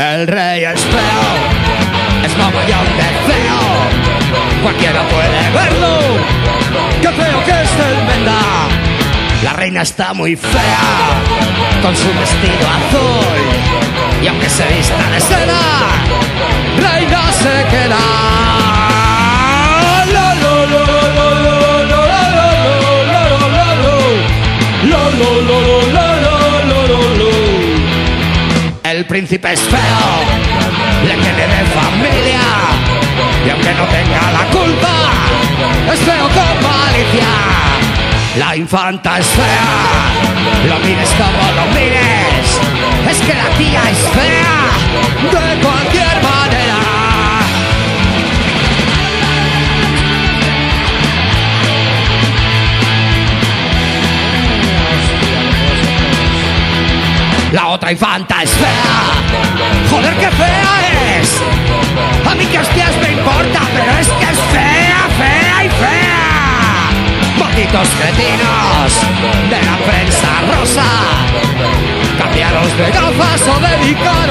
El rey es feo, es mogollón de feo. Cualquiera puede verlo, qué feo que es el menda. La reina está muy fea, con su vestido azul, y aunque se vista de seda, reina se queda. Lo, el príncipe es feo, le tiene de familia, y aunque no tenga la culpa, es feo con malicia. La infanta es fea, lo mires como lo mires, es que la tía es fea de cualquier manera. La otra infanta es fea. ¡Joder, qué fea es! A mí que hostias me importa, pero es que es fea, fea y fea. Malditos cretinos de la prensa rosa, cambiaros de gafas o de licor.